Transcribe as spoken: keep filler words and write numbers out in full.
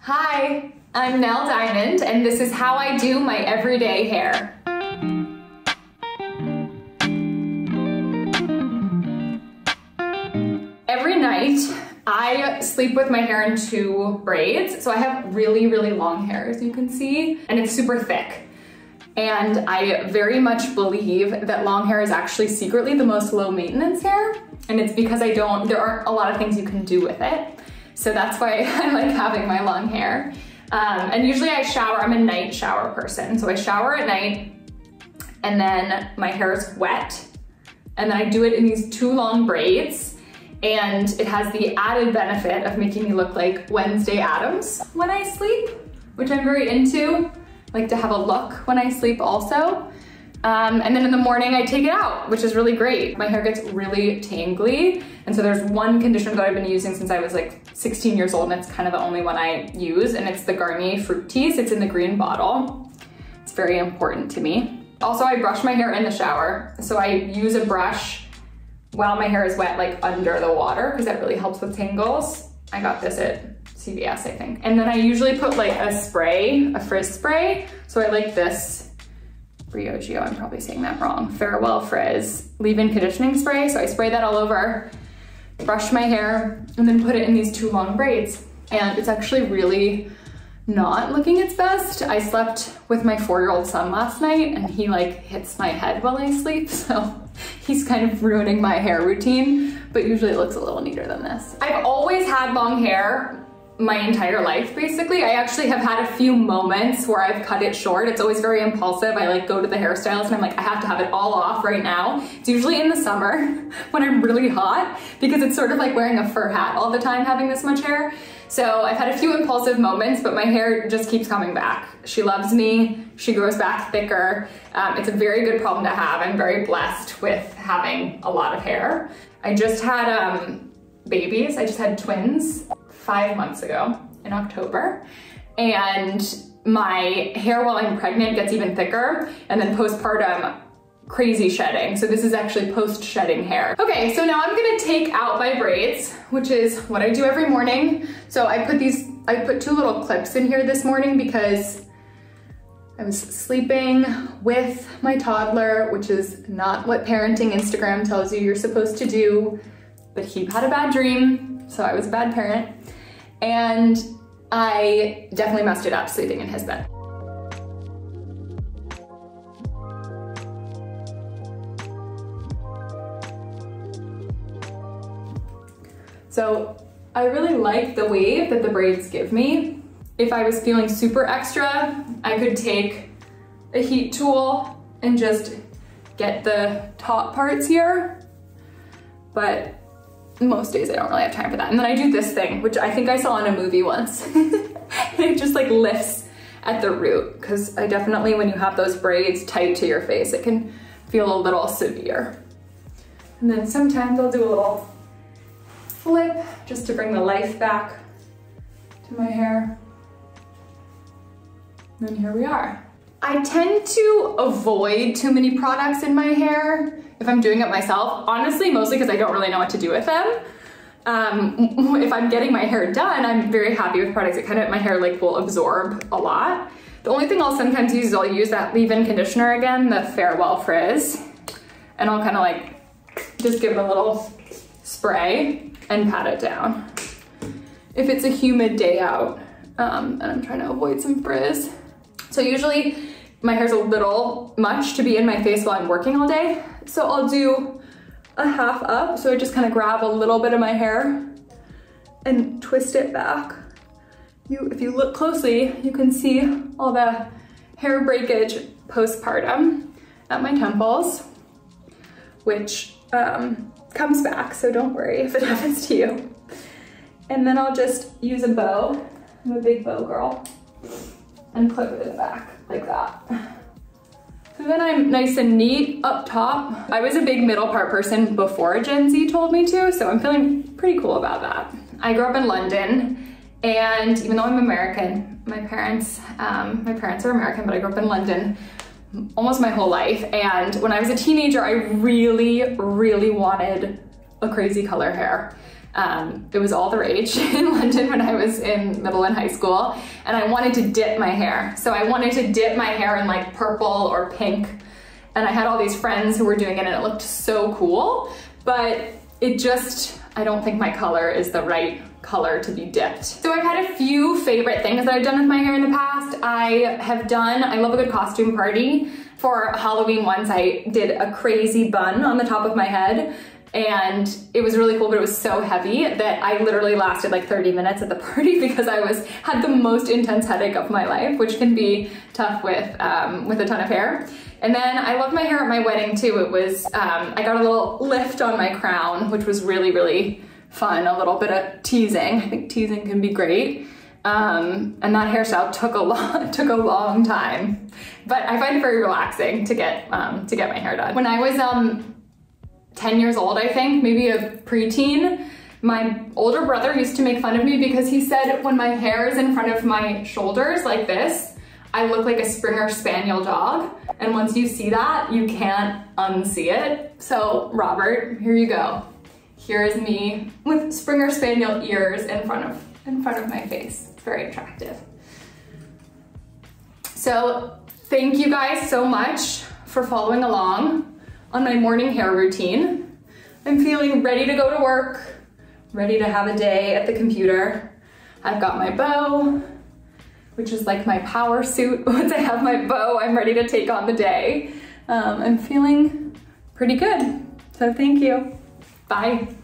Hi, I'm Nell Diamond, and this is how I do my everyday hair. Every night, I sleep with my hair in two braids, so I have really, really long hair, as you can see, and it's super thick. And I very much believe that long hair is actually secretly the most low maintenance hair. And it's because I don't, there aren't a lot of things you can do with it. So that's why I like having my long hair. Um, and usually I shower, I'm a night shower person. So I shower at night and then my hair is wet. And then I do it in these two long braids. And it has the added benefit of making me look like Wednesday Addams when I sleep, which I'm very into. Like to have a look when I sleep also. Um, and then in the morning I take it out, which is really great. My hair gets really tangly. And so there's one conditioner that I've been using since I was like sixteen years old, and it's kind of the only one I use. And it's the Garnier Fructis. It's in the green bottle. It's very important to me. Also, I brush my hair in the shower. So I use a brush while my hair is wet, like under the water, because that really helps with tangles. I got this at C V S, I think. And then I usually put like a spray, a frizz spray. So I like this Briogeo, I'm probably saying that wrong, Farewell Frizz leave-in conditioning spray. So I spray that all over, brush my hair, and then put it in these two long braids. And it's actually really not looking its best. I slept with my four-year-old son last night, and he like hits my head while I sleep. So he's kind of ruining my hair routine, but usually it looks a little neater than this. I've always had long hair. My entire life, basically. I actually have had a few moments where I've cut it short. It's always very impulsive. I like go to the hairstylist and I'm like, I have to have it all off right now. It's usually in the summer when I'm really hot, because it's sort of like wearing a fur hat all the time having this much hair. So I've had a few impulsive moments, but my hair just keeps coming back. She loves me. She grows back thicker. Um, it's a very good problem to have. I'm very blessed with having a lot of hair. I just had um, babies. I just had twins. Five months ago in October, and my hair while I'm pregnant gets even thicker, and then postpartum, crazy shedding. So this is actually post-shedding hair. Okay, so now I'm gonna take out my braids, which is what I do every morning. So I put these, I put two little clips in here this morning because I was sleeping with my toddler, which is not what parenting Instagram tells you you're supposed to do, but he had a bad dream, so I was a bad parent. And I definitely messed it up sleeping in his bed. So I really like the wave that the braids give me. If I was feeling super extra, I could take a heat tool and just get the top parts here, but most days I don't really have time for that. And then I do this thing, which I think I saw in a movie once. It just like lifts at the root, because I definitely, when you have those braids tight to your face, it can feel a little severe. And then sometimes I'll do a little flip just to bring the life back to my hair. And then here we are. I tend to avoid too many products in my hair if I'm doing it myself, honestly, mostly because I don't really know what to do with them. Um, if I'm getting my hair done, I'm very happy with products. It kind of, my hair like will absorb a lot. The only thing I'll sometimes use is I'll use that leave-in conditioner again, the Farewell Frizz, and I'll kind of like just give it a little spray and pat it down. If it's a humid day out, um, and I'm trying to avoid some frizz. So usually my hair's a little much to be in my face while I'm working all day. So I'll do a half up. So I just kind of grab a little bit of my hair and twist it back. You, if you look closely, you can see all the hair breakage postpartum at my temples, which um, comes back. So don't worry if it happens to you. And then I'll just use a bow. I'm a big bow girl. And clip it in the back like that. So then I'm nice and neat up top. I was a big middle part person before Gen Z told me to, so I'm feeling pretty cool about that. I grew up in London, and even though I'm American, my parents, um, my parents are American, but I grew up in London almost my whole life. And when I was a teenager, I really, really wanted a crazy color hair. Um, it was all the rage in London when I was in middle and high school, and I wanted to dip my hair. So I wanted to dip my hair in like purple or pink, and I had all these friends who were doing it and it looked so cool, but it just, I don't think my color is the right color to be dipped. So I've had a few favorite things that I've done with my hair in the past. I have done, I love a good costume party. For Halloween once, I did a crazy bun on the top of my head, and it was really cool, but it was so heavy that I literally lasted like thirty minutes at the party because I was had the most intense headache of my life, which can be tough with um, with a ton of hair. And then I loved my hair at my wedding too. It was, um, I got a little lift on my crown, which was really, really fun. A little bit of teasing. I think teasing can be great. Um, and that hairstyle took a long, took a long time, but I find it very relaxing to get, um, to get my hair done. When I was, um, ten years old, I think, maybe a preteen, my older brother used to make fun of me because he said when my hair is in front of my shoulders like this, I look like a Springer Spaniel dog. And once you see that, you can't unsee it. So Robert, here you go. Here is me with Springer Spaniel ears in front of, in front of my face. It's very attractive. So thank you guys so much for following along on my morning hair routine. I'm feeling ready to go to work, ready to have a day at the computer. I've got my bow, which is like my power suit. Once I have my bow, I'm ready to take on the day. Um, I'm feeling pretty good. So thank you. Bye.